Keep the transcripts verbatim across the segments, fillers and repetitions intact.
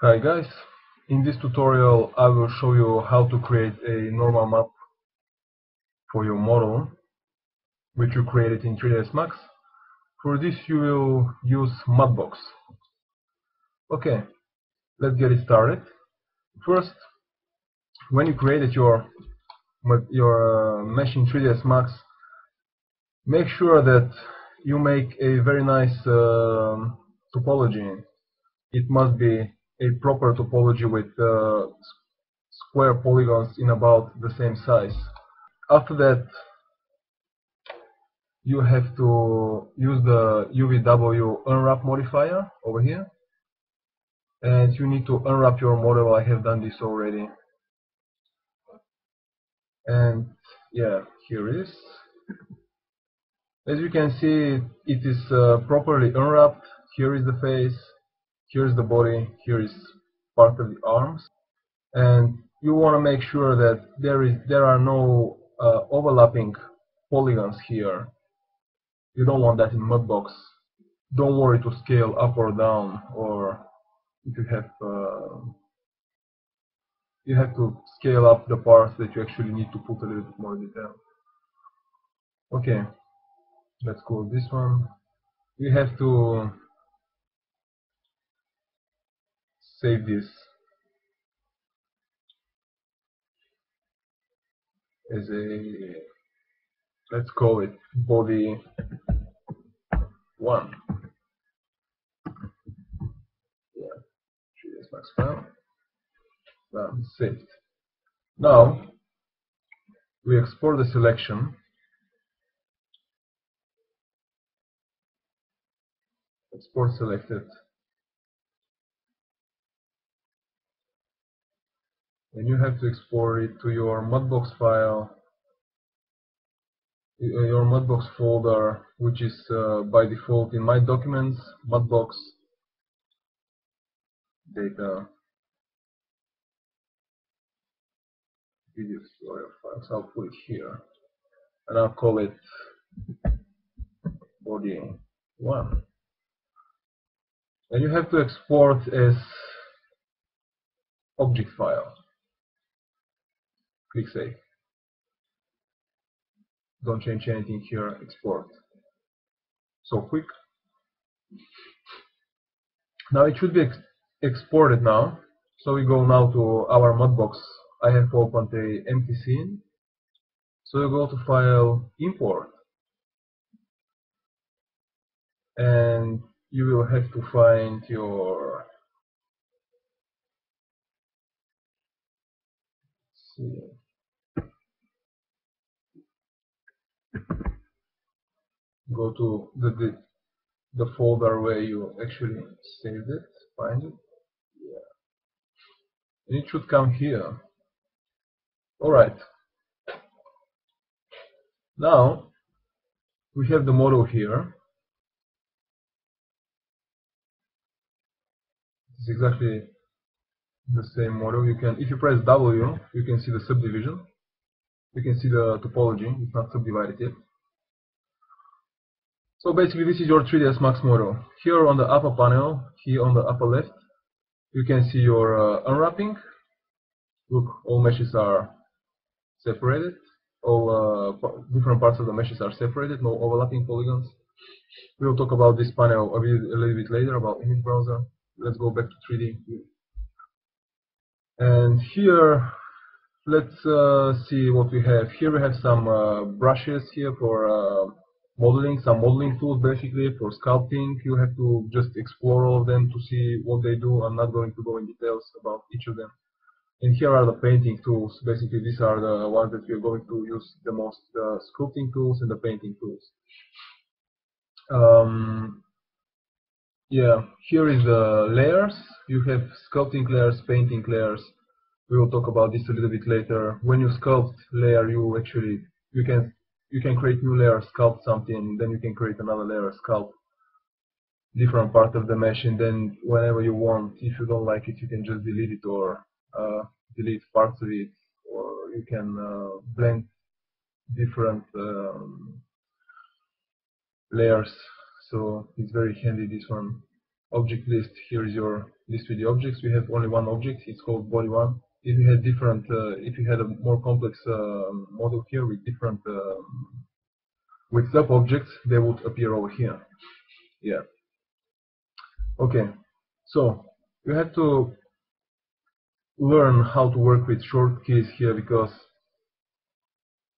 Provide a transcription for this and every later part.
Hi guys, in this tutorial I will show you how to create a normal map for your model which you created in three D S Max. For this you will use Mudbox. Okay, let's get it started. First, when you created your, your mesh in three D S Max, make sure that you make a very nice uh, topology. It must be a proper topology with uh, square polygons in about the same size. After that, you have to use the U V W unwrap modifier over here, and you need to unwrap your model. I have done this already, and yeah, here it is. As you can see, it is uh, properly unwrapped. Here is the face, here is the body, here is part of the arms, and you want to make sure that there is there are no uh, overlapping polygons here. You don't want that in Mudbox. Don't worry to scale up or down, or if you have uh, you have to scale up the parts that you actually need to put a little bit more detail. Okay, let's close this one. We have to save this as a, let's call it Body One. Yeah, three D S Max file. Now saved. Now we export the selection. Export selected. And you have to export it to your Mudbox file, your Mudbox folder, which is uh, by default in My Documents, Mudbox, Data, Video Tutorial Files. I'll put it here, and I'll call it Body One. And you have to export as object file. Click save. Don't change anything here. Export. So quick. Now it should be ex exported now. So we go now to our Mudbox. I have opened a empty scene. So you go to File, Import, and you will have to find your. Let's see. Go to the, the the folder where you actually saved it, find it. Yeah. And it should come here. Alright. Now we have the model here. It's exactly the same model. You can, if you press W, you can see the subdivision. You can see the topology, it's not subdivided yet. So basically this is your three D S Max model. Here on the upper panel, here on the upper left, you can see your uh, unwrapping. Look, all meshes are separated. All uh, different parts of the meshes are separated, no overlapping polygons. We will talk about this panel a, bit, a little bit later, about image browser. Let's go back to three D. And here, let's uh, see what we have. Here we have some uh, brushes here for uh, modeling, some modeling tools basically for sculpting. You have to just explore all of them to see what they do. I'm not going to go in details about each of them. And here are the painting tools. Basically these are the ones that we're going to use the most, the sculpting tools and the painting tools. Um, yeah, here is the layers. You have sculpting layers, painting layers. We will talk about this a little bit later. When you sculpt layer, you actually you can you can create new layer, sculpt something, then you can create another layer, sculpt different part of the mesh, and then whenever you want, if you don't like it, you can just delete it or uh, delete parts of it, or you can uh, blend different um, layers. So it's very handy, this one. object list. Here is your list with the objects. We have only one object. It's called Body One. If you had different, uh, if you had a more complex uh, model here with different uh, with sub objects, they would appear over here. Yeah. Okay. So you have to learn how to work with short keys here, because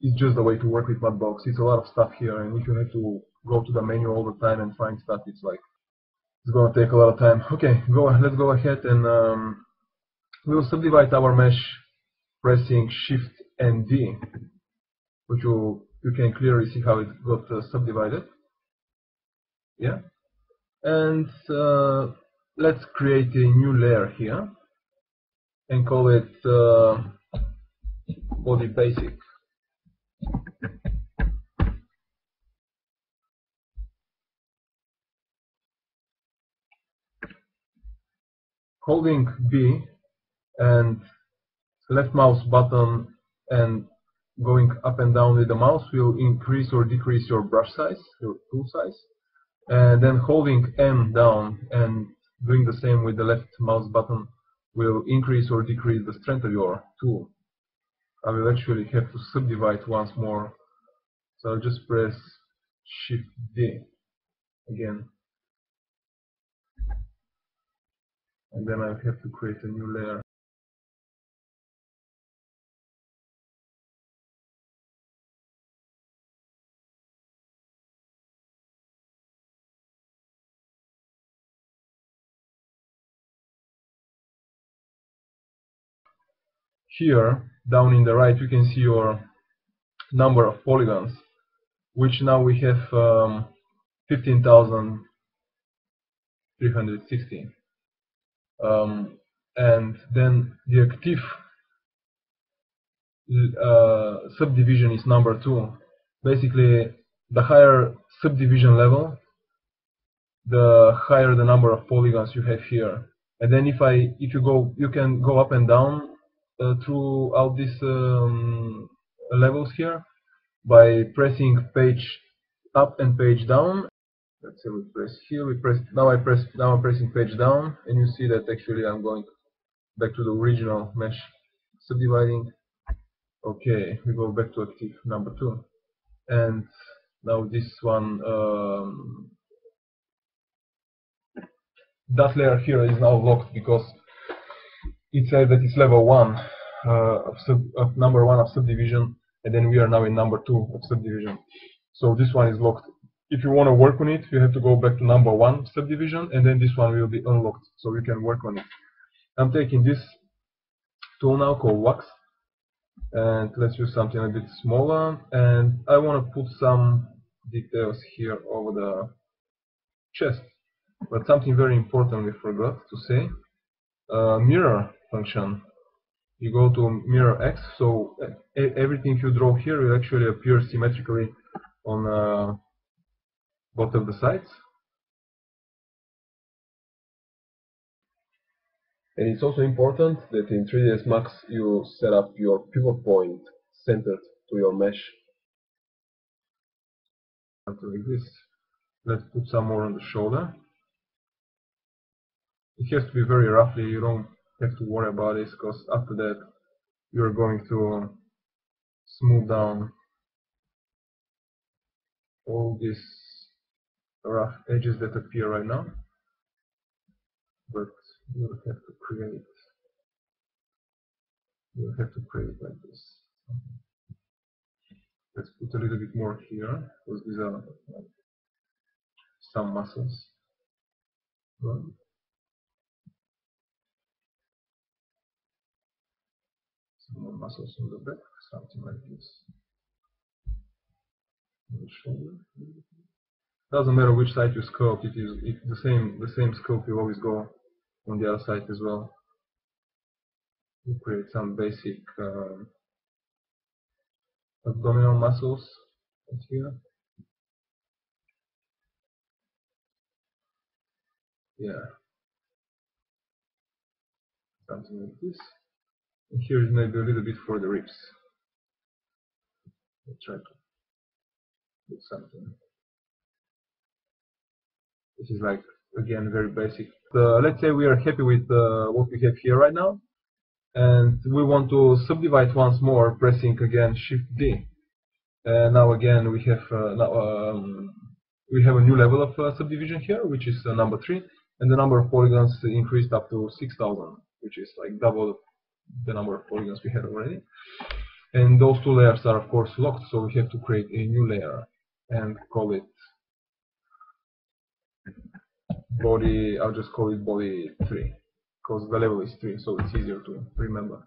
it's just a way to work with Mudbox. It's a lot of stuff here, and if you have to go to the menu all the time and find stuff, it's like it's gonna take a lot of time. Okay, go. Let's go ahead and um, we'll subdivide our mesh, pressing Shift and D, which you you can clearly see how it got uh, subdivided. Yeah, and uh, let's create a new layer here and call it uh, Body Basic. Holding B and left mouse button and going up and down with the mouse will increase or decrease your brush size, your tool size. And then holding M down and doing the same with the left mouse button will increase or decrease the strength of your tool. I will actually have to subdivide once more, so I'll just press Shift D again. And then I have to create a new layer. Here, down in the right, you can see your number of polygons, which now we have um, fifteen thousand three hundred sixty. Um, and then the active uh, subdivision is number two. Basically, the higher subdivision level, the higher the number of polygons you have here. And then if I, if you go, you can go up and down uh, throughout these um, levels here by pressing page up and page down. Let's say we press here. We press now. I press now. I'm pressing page down, and you see that actually I'm going back to the original mesh subdividing. Okay, we go back to active number two, and now this one um, that layer here is now locked because it says that it's level one uh, of, sub, of number one of subdivision, and then we are now in number two of subdivision. So this one is locked. If you want to work on it, you have to go back to number one subdivision, and then this one will be unlocked, so you can work on it. I'm taking this tool now called Wax, and let's use something a bit smaller, and I want to put some details here over the chest. But something very important we forgot to say, uh, mirror function. You go to mirror X, so everything you draw here will actually appear symmetrically on uh, both of the sides, and it's also important that in three D S Max you set up your pivot point centered to your mesh. Like this. Let's put some more on the shoulder. It has to be very roughly. You don't have to worry about this because after that you're going to smooth down all this rough edges that appear right now, but you'll have to create you'll have to create like this. Let's put a little bit more here because these are like some muscles. Some more muscles on the back, something like this. On the shoulder. Doesn't matter which side you sculpt, it is it, the same the same sculpt you always go on the other side as well. You create some basic uh, abdominal muscles right here. Yeah. Something like this. And here is maybe a little bit for the ribs. I'll try to do something. This is like again, very basic. Uh, let's say we are happy with uh, what we have here right now, and we want to subdivide once more, pressing again Shift D. Uh, now again we have uh, now, um, we have a new level of uh, subdivision here, which is uh, number three, and the number of polygons increased up to six thousand, which is like double the number of polygons we had already. And those two layers are of course locked, so we have to create a new layer and call it body. I'll just call it body three, because the level is three, so it's easier to remember.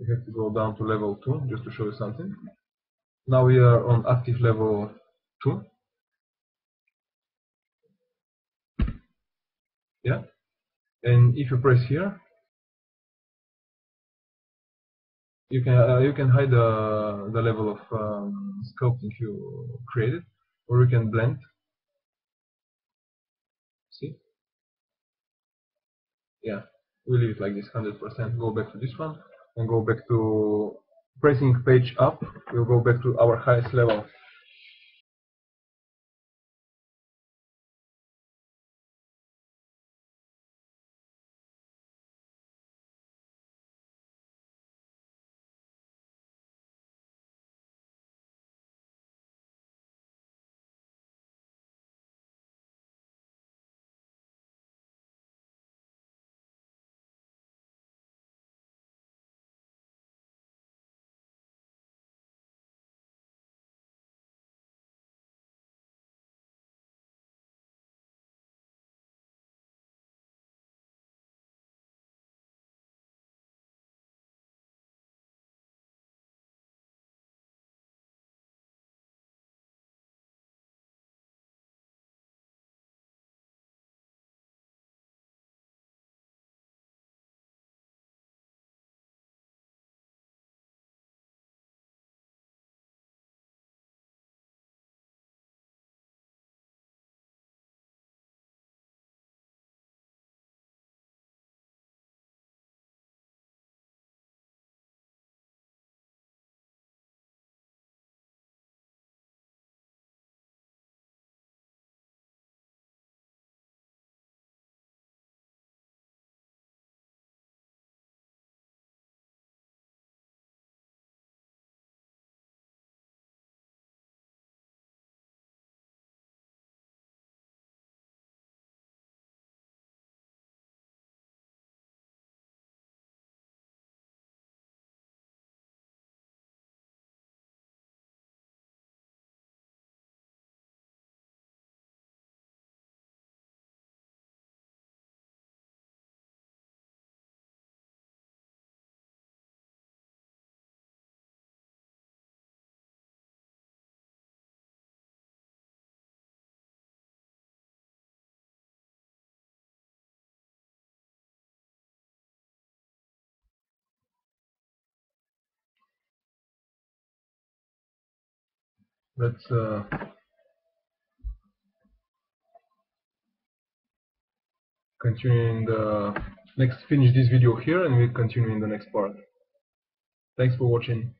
We have to go down to level two just to show you something. Now we are on active level two. Yeah, and if you press here, you can uh, you can hide uh, the level of um, sculpting you created, or you can blend. See? Yeah, we leave it like this, one hundred percent. Go back to this one and go back to pressing page up. We'll go back to our highest level. Let's uh, continue in the next, finish this video here, and we'll continue in the next part. Thanks for watching.